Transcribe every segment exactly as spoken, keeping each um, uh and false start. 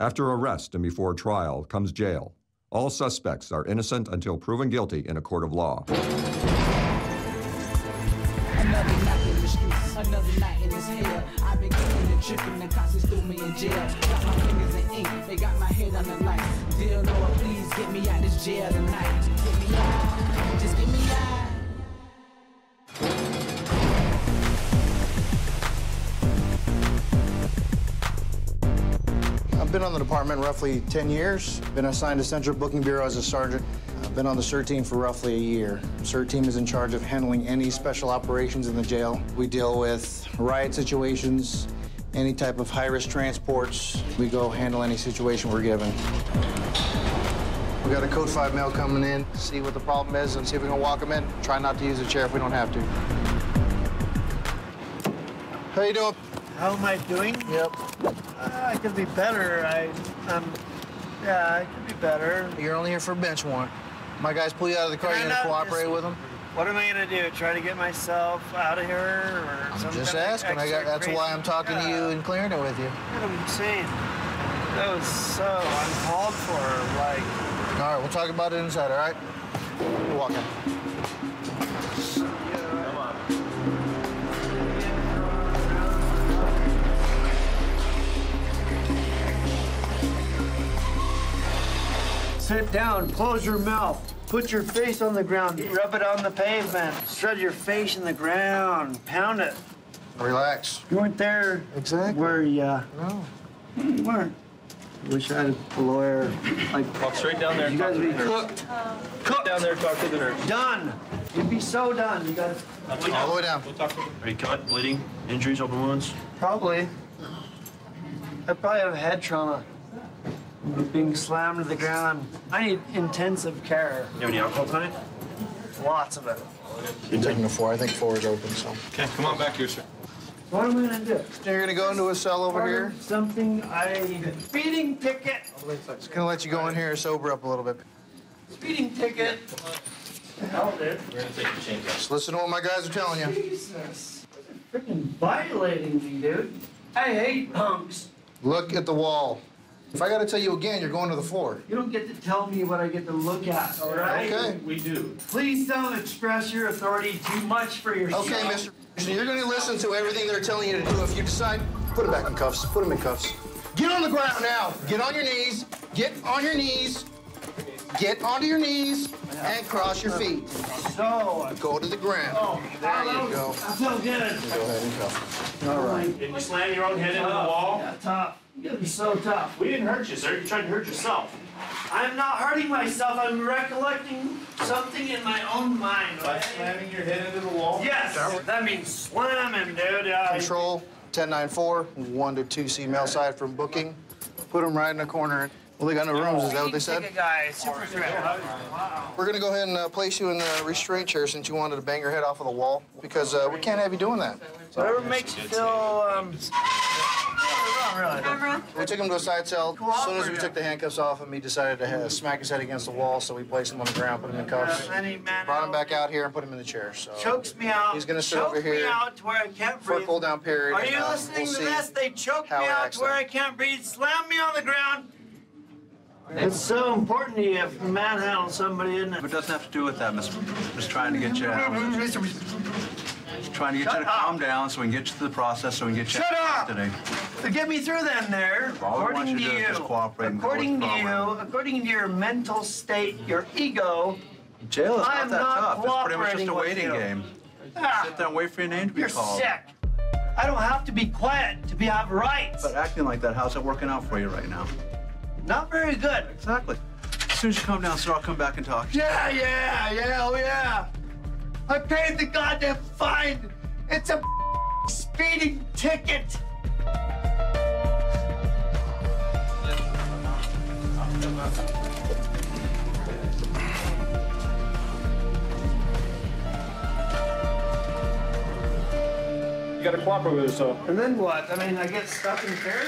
After arrest and before trial comes jail. All suspects are innocent until proven guilty in a court of law. Another night in the streets, another night in this hell. I've been cooking and tripping, and cops threw me in jail. Got my fingers in ink, they got my head on the light. Dear Lord, please get me out this jail tonight. Get me out, just get me out. I've been on the department roughly ten years. Been assigned to Central Booking Bureau as a sergeant. I've been on the CERT team for roughly a year. CERT team is in charge of handling any special operations in the jail. We deal with riot situations, any type of high-risk transports. We go handle any situation we're given. We got a Code five male coming in, see what the problem is and see if we can walk them in. Try not to use a chair if we don't have to. How you doing? How am I doing? Yep. Uh, I could be better. I, um, yeah, I could be better. You're only here for a bench warrant. My guys pull you out of the car. You're gonna cooperate just, with them. What am I gonna do? Try to get myself out of here, or I'm some just kind asking. Of I got. That's crazy. Why I'm talking uh, to you and clearing it with you. What I'm saying. That was so uncalled for. Like. All right, we'll talk about it inside. All right. We're walking. Sit down, close your mouth, put your face on the ground, rub it on the pavement, shred your face in the ground, pound it. Relax. You weren't there. Exactly. Where you, uh, no. You weren't. Wish I had a lawyer. Like, walk straight down there and talk to the nurse. You guys be cooked. Uh, cooked. Down there, talk to the nurse. Done. You'd be so done. You got to. All the way down. We'll talk to her. Are you cut, bleeding, injuries, open wounds? Probably. I probably have head trauma. Being slammed to the ground. I need intensive care. You have any alcohol tonight? Lots of it. You're taking the floor. I think floor is open, so. Okay, come on back here, sir. What am I going to do? You're going to go into a cell over here? Something I... Speeding ticket! It's going to let you go in here and sober up a little bit. Speeding ticket! The hell, dude. We're going to take the change. Just listen to what my guys are telling you. Jesus. They're freaking violating me, dude. I hate punks. Look at the wall. If I got to tell you again, you're going to the floor. You don't get to tell me what I get to look at, all right? Okay. We do. Please don't express your authority too much for yourself. Okay, mister. So you're going to listen to everything they're telling you to do. If you decide, put him back in cuffs. Put him in cuffs. Get on the ground now. Get on your knees. Get on your knees. Get onto your knees and cross your feet. So. Go to the ground. Oh, there you go. I feel good. Go ahead and cuff. All right. Did you slam your own head into the wall? Yeah, top. You're gonna be so tough. We didn't hurt you, sir. You tried to hurt yourself. I'm not hurting myself. I'm recollecting something in my own mind. By slamming your head into the wall? Yes. That means slamming, dude. I... Control, ten nine four, one to two C male side from booking. Put them right in the corner. Well, they got no rooms. Is that what they said? Super threat. We're gonna go ahead and uh, place you in the restraint chair since you wanted to bang your head off of the wall because uh, we can't have you doing that. Whatever makes you feel. Um... Really. We took him to a side cell. As soon as we took the handcuffs off him, he decided to smack his head against the wall, so we placed him on the ground, put him in cuffs. Brought him back out here and put him in the chair. So chokes me out. He's going to sit over here. Chokes me out to where I can't breathe. For a cool-down period. Are you and, um, listening we'll to this? They choked me out to where I can't breathe, slammed me on the ground. It's so important to you if manhandle somebody, isn't it? It doesn't have to do with that, Mister Just trying to get you out. Trying to get you to calm down so we can get you to the process, so we can get you out today. So get me through then there. According to you, according to you, according to your mental state, your ego, jail is not that tough. It's pretty much just a waiting game. Sit there and wait for your name to be called. You're sick. I don't have to be quiet to be have rights. But acting like that, how's that working out for you right now? Not very good. Exactly. As soon as you come down, sir, I'll come back and talk to you. Yeah, yeah, yeah, oh yeah. I paid the goddamn fine. It's a speeding ticket. You gotta cooperate with yourself. And then what? I mean, I get stuck in the chair?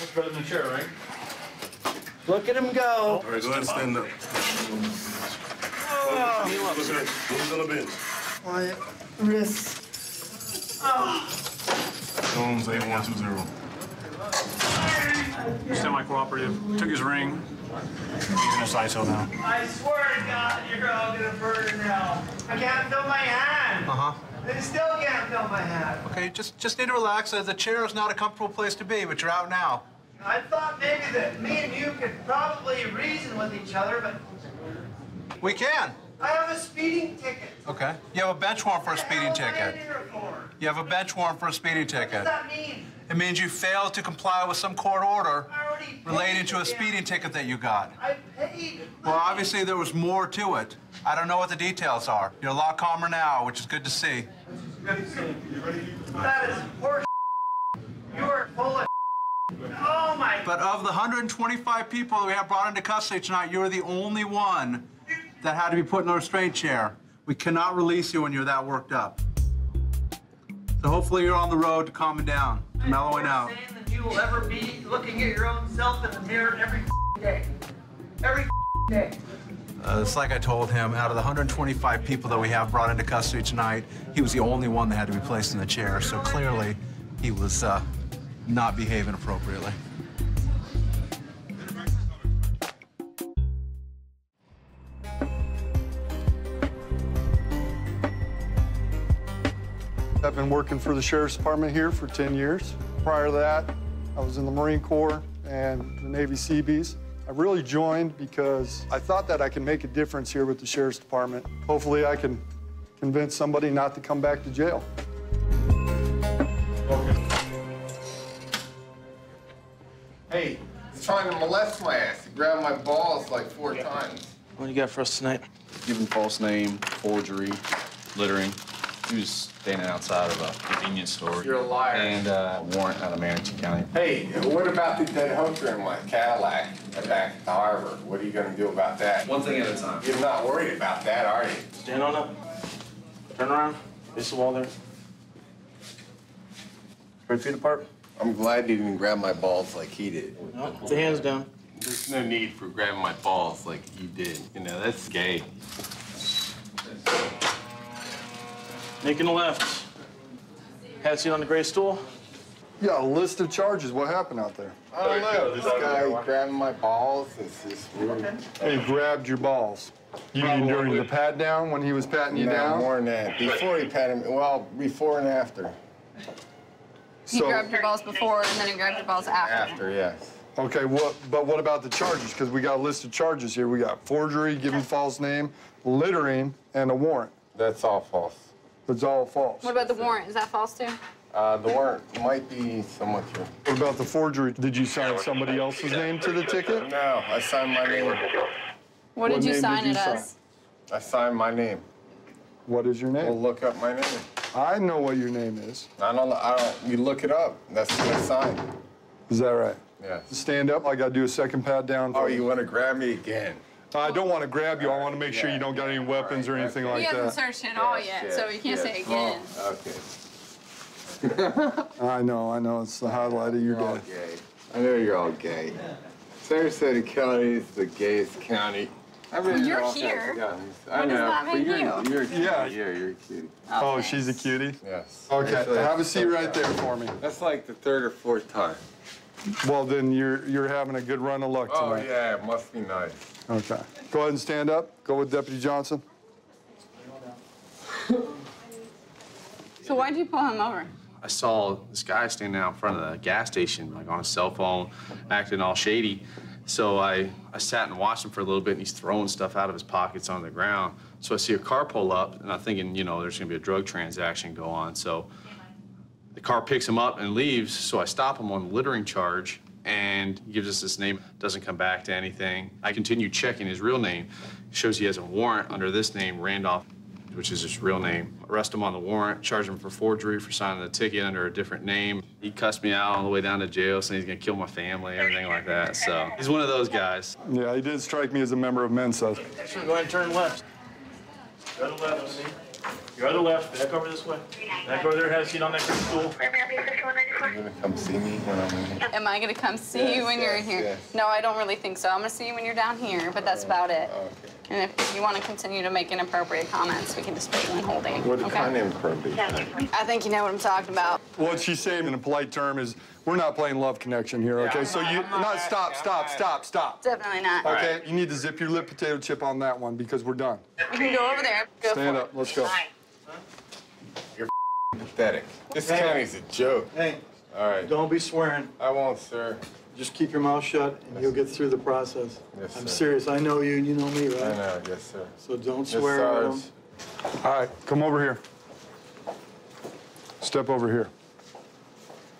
Let's put it in the chair, right? Look at him go. All right, go ahead and stand up. Oh. Look at it. Move a little bit. My wrist. Oh. Jones eight one two zero. semi-cooperative, took his ring. He's in his I S O now. I swear to God, you're all gonna burn in hell. I can't feel my hand. Uh-huh. They still can't feel my hand. Okay, just just need to relax. Uh, the chair is not a comfortable place to be, but you're out now. I thought maybe that me and you could probably reason with each other, but... We can. I have a speeding ticket. Okay. You have a bench warrant for a speeding ticket. You have a bench warrant for a speeding ticket. What does that mean? It means you failed to comply with some court order related to a speeding ticket that you got. I paid. Well, obviously there was more to it. I don't know what the details are. You're a lot calmer now, which is good to see. That is horse. You are full of. Oh my. But of the one hundred twenty-five people that we have brought into custody tonight, you are the only one that had to be put in a restraint chair. We cannot release you when you're that worked up. So hopefully you're on the road to calming down, to mellowing out. I'm not saying that you will ever be looking at your own self in the mirror every day. Every day. Uh, it's like I told him, out of the one hundred twenty-five people that we have brought into custody tonight, he was the only one that had to be placed in the chair. So clearly he was uh, not behaving appropriately. I've been working for the Sheriff's Department here for ten years. Prior to that, I was in the Marine Corps and the Navy Seabees. I really joined because I thought that I could make a difference here with the Sheriff's Department. Hopefully I can convince somebody not to come back to jail. Okay. Hey, he's trying to molest my ass. He grabbed my balls like four yeah. times. What do you got for us tonight? Giving false name, forgery, littering. He was standing outside of a convenience store. You're a liar. And uh, a warrant out of Manitou County. Hey, what about the dead hooker in my Cadillac back at the harbor? What are you going to do about that? One thing at a time. You're not worried about that, are you? Stand on up. Turn around. Face the wall there. Three feet apart. I'm glad you didn't grab my balls like he did. No, put the hands down. There's no need for grabbing my balls like he did. You know, that's gay. Making a left. Pat you on the gray stool. Yeah, a list of charges. What happened out there? I don't know. This guy grabbing my balls. It's just weird. He grabbed your balls. You mean during the pat down when he was patting you down? No, more than that. Before he patted me. Well, before and after. He grabbed your balls before, and then he grabbed your balls after. After, yes. Okay, what, but what about the charges? Because we got a list of charges here. We got forgery, giving false name, littering, and a warrant. That's all false. It's all false. What about the warrant? Is that false, too? Uh, the warrant might be somewhat true. What about the forgery? Did you sign somebody else's name to the ticket? No, I signed my name. What did you sign it as? I signed my name. What is your name? We'll look up my name. I know what your name is. I don't know. I don't. You look it up. That's what I signed. Is that right? Yeah. Stand up. I got to do a second pat down. Oh, you want to grab me again? I don't want to grab you. I want to make yeah, sure you don't got any weapons right, or anything okay. like that. He hasn't searched it yes, all yet, yes, so he can't yes. say again. Oh, okay. I know, I know. It's the highlight of your you're day. All gay. I know you're all gay. Sarasota County is the gayest county. I mean, you're all here. I know. That but you're, you? you're cute. Yeah, you're, you're cute. Oh, oh she's a cutie? Yes. Okay, like have a seat right there for me. That's like the third or fourth time. Well, then you're you're having a good run of luck tonight. Oh, yeah, it must be nice. Okay. Go ahead and stand up. Go with Deputy Johnson. So why'd you pull him over? I saw this guy standing out in front of the gas station, like on his cell phone, acting all shady. So I, I sat and watched him for a little bit, and he's throwing stuff out of his pockets on the ground. So I see a car pull up, and I'm thinking, you know, there's going to be a drug transaction go on. So the car picks him up and leaves, so I stop him on the littering charge, and he gives us this name, doesn't come back to anything. I continue checking his real name. It shows he has a warrant under this name, Randolph, which is his real name. Arrest him on the warrant, charge him for forgery for signing the ticket under a different name. He cussed me out on the way down to jail, saying he's gonna kill my family, everything like that, so he's one of those guys. Yeah, he did strike me as a member of Mensa. Sure, go ahead and turn left. Go to the left, see? Your other left, back over this way. Back over there, have a seat on that stool. You're going to come see me when I'm in here? Am I going to come see yes, you when yes, you're here? Yes. No, I don't really think so. I'm going to see you when you're down here, but that's about it. Okay. And if you want to continue to make inappropriate comments, we can just put you in holding. What okay? kind of inappropriate? I think you know what I'm talking about. What she's saying in a polite term is, we're not playing love connection here, okay? Yeah, so you, not, not stop, stop, stop, stop. Definitely not. Okay, right. You need to zip your lip potato chip on that one because we're done. You can go over there. Go Stand up, it. let's go. Hi. You're pathetic. This hey. county's a joke. Hey, all right. Don't be swearing. I won't, sir. Just keep your mouth shut, and yes. you'll get through the process. Yes, sir. I'm serious. I know you, and you know me, right? I know. Yes, sir. So don't yes, swear. Sarge. All right, come over here. Step over here.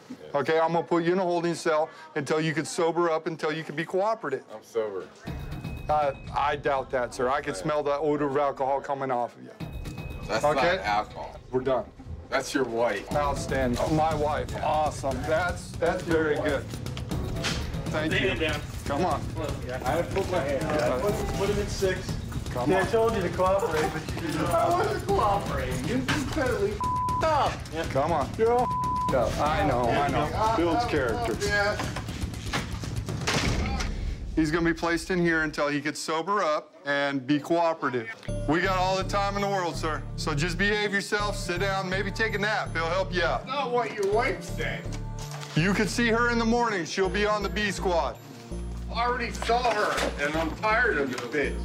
Yes. Okay, I'm gonna put you in a holding cell until you can sober up, until you can be cooperative. I'm sober. Uh, I doubt that, sir. I can yeah. smell the odor of alcohol coming off of you. That's okay? not alcohol. We're done. That's your wife. Outstanding. Oh. My wife. Yeah. Awesome. That's that's, that's very good. Thank Lay you. Down. Come on. I put my hand. Yeah. I put, put him in six. Come See, on. I told you to cooperate, but you didn't. I wasn't cooperating. You completely f***ed up. Yeah. Come on. You're all f***ed up. I know. I know. Builds character. Yeah. He's going to be placed in here until he gets sober up and be cooperative. We got all the time in the world, sir. So just behave yourself. Sit down. Maybe take a nap. He'll help you out. That's not what your wife said. You can see her in the morning. She'll be on the B squad. I already saw her, and I'm tired of this bitch.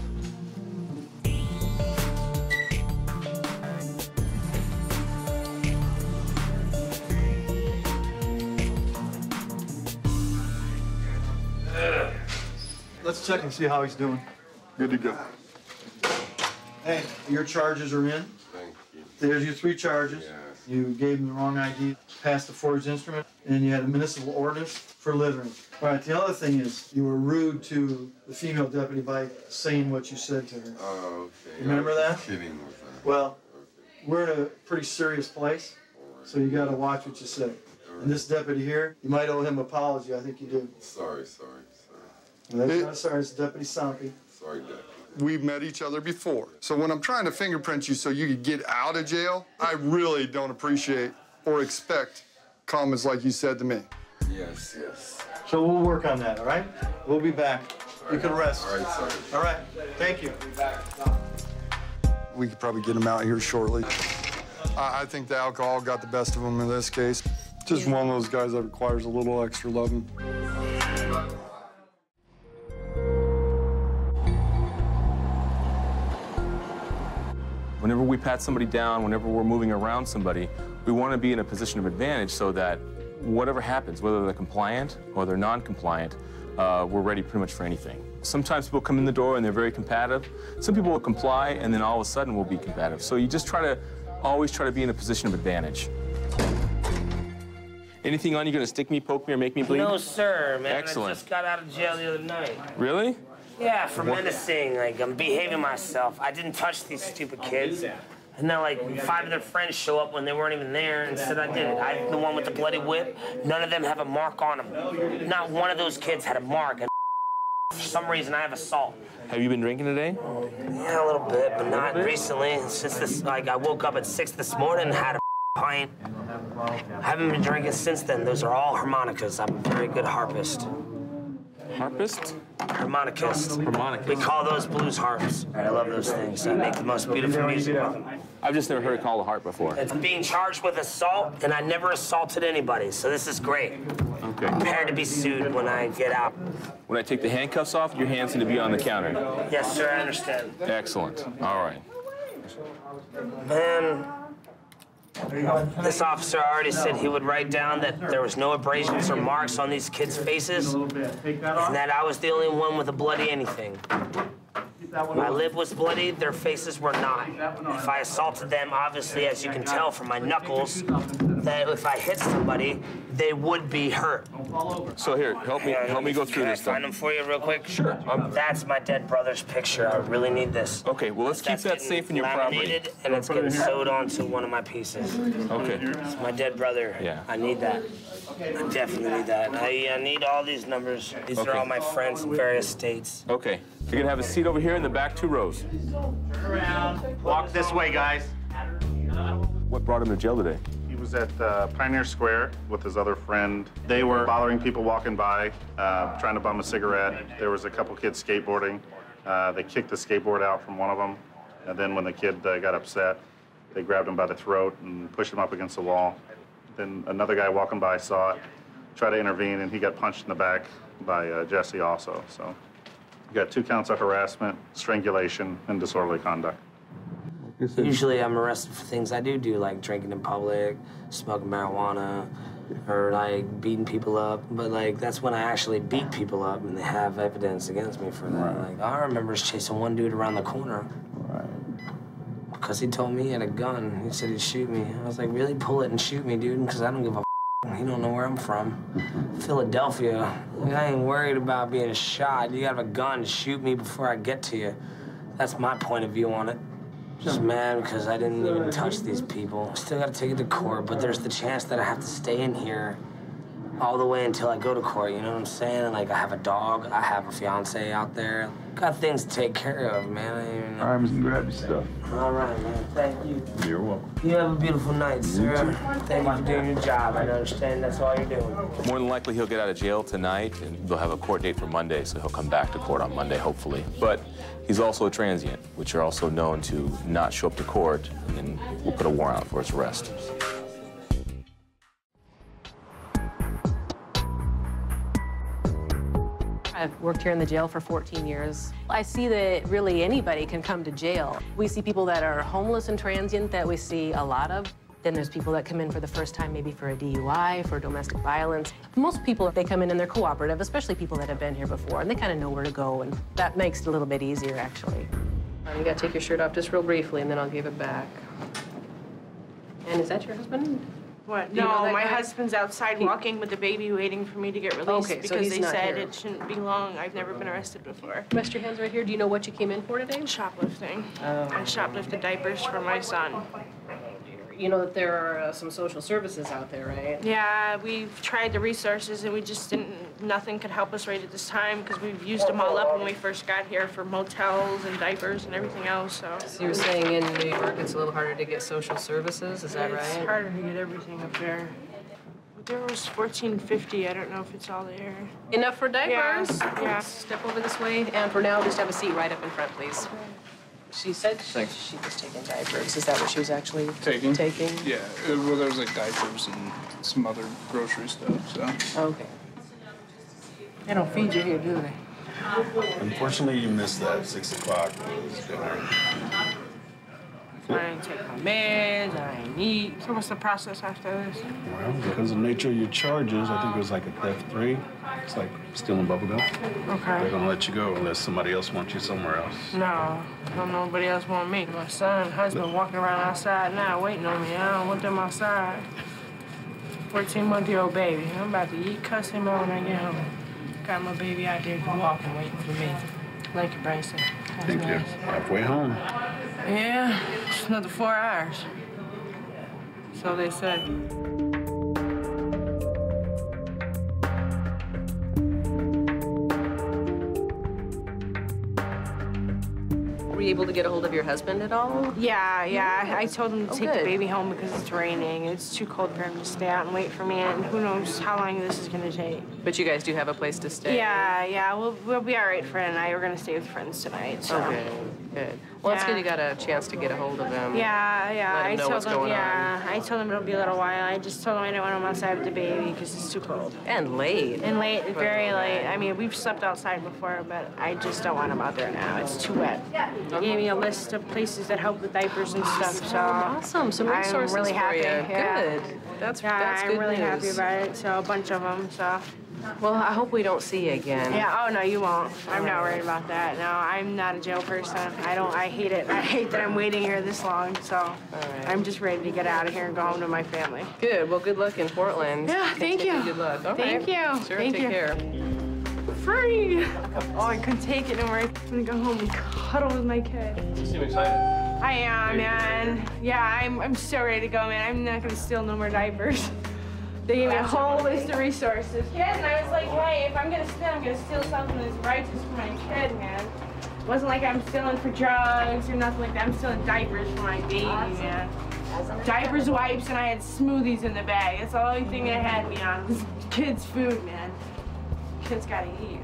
Let's check and see how he's doing. Good to go. Hey, your charges are in. Thank you. There's your three charges. Yeah. You gave him the wrong I D, passed the forged instrument, and you had a municipal ordinance for littering. All right, the other thing is you were rude to the female deputy by saying what you said to her. Oh, okay. Remember I was that? Kidding with that. Well, okay. We're in a pretty serious place, right. So you got to watch what you say. Right. And this deputy here, you might owe him an apology. I think you do. Sorry, sorry, sorry. Well, that's it, not sorry. It's Deputy Sompy. Sorry, Deputy. We've met each other before. So when I'm trying to fingerprint you so you can get out of jail, I really don't appreciate or expect comments like you said to me. Yes, yes. So we'll work on that, all right? We'll be back. All you right. can rest. All right, sorry. All right, thank you. We could probably get him out here shortly. I, I think the alcohol got the best of him in this case. Just one of those guys that requires a little extra loving. Whenever we pat somebody down, whenever we're moving around somebody, we want to be in a position of advantage so that whatever happens, whether they're compliant or they're non-compliant, uh, we're ready pretty much for anything. Sometimes people come in the door and they're very combative. Some people will comply and then all of a sudden will be combative. So you just try to, always try to be in a position of advantage. Anything on you gonna stick me, poke me, or make me bleed? No, sir, man. Excellent. I just got out of jail the other night. Really? Yeah, for menacing, like, I'm behaving myself. I didn't touch these stupid kids. And then, like, five of their friends show up when they weren't even there and said I did it. I'm the one with the bloody whip. None of them have a mark on them. Not one of those kids had a mark. And for some reason, I have assault. Have you been drinking today? Yeah, a little bit, but not recently. Since this, like, I woke up at six this morning and had a pint. I haven't been drinking since then. Those are all harmonicas. I'm a very good harpist. Harpist? Harmonicist. Harmonicist. We call those blues harps. I love those things. I make the most beautiful music with them. I've just never heard it called a harp before. It's being charged with assault, and I never assaulted anybody, so this is great. Okay. I'm prepared to be sued when I get out. When I take the handcuffs off, your hands need to be on the counter. Yes, sir, I understand. Excellent. All right. Man. This officer already said he would write down that there was no abrasions or marks on these kids' faces, and that I was the only one with a bloody anything. My lip was bloody, their faces were not. If I assaulted them, obviously, as you can tell from my knuckles, that if I hit somebody, they would be hurt. So here, help me, help me go through this stuff. Can I find them for you real quick? Sure. I'm... That's my dead brother's picture. I really need this. Okay, well, let's keep that safe in your property. Laminated, and it's getting sewed onto one of my pieces. Okay. It's my dead brother. Yeah. I need that. I definitely need that. I, I need all these numbers. These okay. are all my friends in various states. Okay. You're gonna have a seat over here in the back two rows. Turn around. Walk this way, guys. What brought him to jail today? was at uh, Pioneer Square with his other friend. They were bothering people walking by, uh, trying to bum a cigarette. There was a couple kids skateboarding. Uh, they kicked the skateboard out from one of them. And then when the kid uh, got upset, they grabbed him by the throat and pushed him up against the wall. Then another guy walking by saw it, tried to intervene, and he got punched in the back by uh, Jesse also. So you got two counts of harassment, strangulation, and disorderly conduct. Usually I'm arrested for things I do do, like drinking in public, smoking marijuana, or like beating people up. But like that's when I actually beat people up and they have evidence against me for that. Right. Like I remember chasing one dude around the corner. Right. Because he told me he had a gun. He said he'd shoot me. I was like, really? Pull it and shoot me, dude, because I don't give a f. You don't know where I'm from. Philadelphia. I ain't worried about being shot. You got a gun, shoot me before I get to you. That's my point of view on it. Just mad because I didn't even touch these people. Still got to take it to court, but there's the chance that I have to stay in here all the way until I go to court, you know what I'm saying? Like, I have a dog, I have a fiance out there. Got things to take care of, man. I didn't even know. All right, Mister Grab your stuff. All right, man, thank you. You're welcome. You have a beautiful night, sir. Thank you for doing your job. I understand that's all you're doing. More than likely, he'll get out of jail tonight, and they'll have a court date for Monday, so he'll come back to court on Monday, hopefully. But he's also a transient, which are also known to not show up to court, and then we'll put a warrant out for his arrest. I've worked here in the jail for fourteen years. I see that really anybody can come to jail. We see people that are homeless and transient that we see a lot of. Then there's people that come in for the first time, maybe for a D U I, for domestic violence. Most people, they come in and they're cooperative, especially people that have been here before, and they kind of know where to go, and that makes it a little bit easier, actually. Um, you gotta take your shirt off just real briefly, and then I'll give it back. And is that your husband? What? No, my guy? husband's outside he... walking with the baby waiting for me to get released okay, because so they said here. It shouldn't be long. I've never been arrested before. Rest your hands right here. Do you know what you came in for today? Shoplifting. Um, I shoplifted diapers for my son. You know that there are uh, some social services out there, right? Yeah, we've tried the resources and we just didn't, nothing could help us right at this time because we've used them all up when we first got here for motels and diapers and everything else, so. So you were saying in New York it's a little harder to get social services, is that right? It's harder to get everything up there. There was fourteen fifty. I don't know if it's all there. Enough for diapers? Yeah. yeah. Step over this way, and for now, just have a seat right up in front, please. She said she, she was taking diapers. Is that what she was actually taking? Taking? Yeah. It, well, there was like diapers and some other grocery stuff, so. Okay. They don't feed you here, do they? Unfortunately, you missed that six o'clock. I didn't take my meds, I didn't eat. So what's the process after this? Well, because of the nature of your charges, I think it was like a theft three. It's like stealing bubble gum. Okay. They're gonna let you go unless somebody else wants you somewhere else. No, no, nobody else want me. My son, husband walking around outside now waiting on me. I don't want them outside. fourteen-month-year-old baby. I'm about to eat, cuss him out when I get home. Got my baby out there walking, waiting for me. Thank you, Bryson. That's Thank nice. you. Halfway home. Yeah, it's another four hours. So they said. Were you able to get a hold of your husband at all? Yeah, yeah. I told him to oh, take good. the baby home because it's raining. It's too cold for him to stay out and wait for me, and who knows how long this is going to take. But you guys do have a place to stay? Yeah, right? yeah. We'll, we'll be all right, Fred and I. We're going to stay with friends tonight. So. Okay, good. Well, yeah. It's good you got a chance to get a hold of him. Yeah, yeah. Let him know I told what's him, going yeah. on. I told him it'll be a little while. I just told him I don't want him outside with the baby because it's too cold. And late. And late, but very late. I mean, we've slept outside before, but I just don't want him out there now. It's too wet. Yeah. They gave me a list of places that help with diapers and awesome. stuff, so... Awesome, some resources I'm really happy. for you. Yeah. Good. That's, yeah, that's good I'm really news. happy about it, so a bunch of them, so... Well, I hope we don't see you again. Yeah, oh, no, you won't. I'm not worried about that. No, I'm not a jail person. I don't, I hate it. I hate that I'm waiting here this long, so all right. I'm just ready to get out of here and go home to my family. Good. Well, good luck in Portland. Yeah, thank Continue you. Good luck. All thank right. you. Sure, thank take you. care. Free! Oh, I couldn't take it no more. I'm gonna go home and cuddle with my kid. You seem excited. I am, man. Yeah, I'm, I'm so ready to go, man. I'm not gonna steal no more diapers. They gave me a whole list of resources. Yes, and I was like, hey, if I'm gonna steal, I'm gonna steal something that's righteous for my kid, man. It wasn't like I'm stealing for drugs or nothing like that. I'm stealing diapers for my baby, awesome. man. diapers, wipes, and I had smoothies in the bag. That's the only thing they had me on was kids' food, man. Kids gotta eat.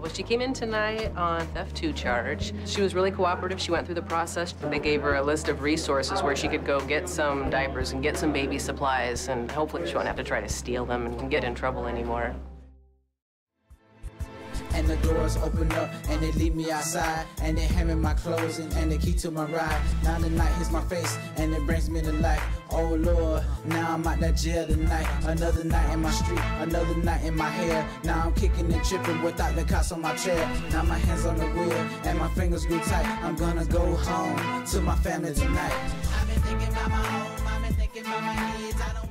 Well, she came in tonight on theft two charge. She was really cooperative. She went through the process. They gave her a list of resources where she could go get some diapers and get some baby supplies, and hopefully she won't have to try to steal them and get in trouble anymore. And the doors open up and they leave me outside, and they hand me my clothes and, and the key to my ride. Now the night hits my face and it brings me to life. Oh Lord, now I'm out that jail tonight. Another night in my street, another night in my hair. Now I'm kicking and tripping without the cops on my chair. Now my hands on the wheel and my fingers grew tight. I'm gonna go home to my family tonight. I've been thinking about my home, I've been thinking about my kids. I don't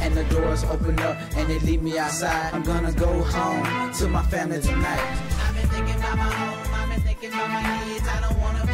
And the doors open up and they leave me outside. I'm gonna go home to my family tonight. I've been thinking about my home, I've been thinking about my kids. I don't wanna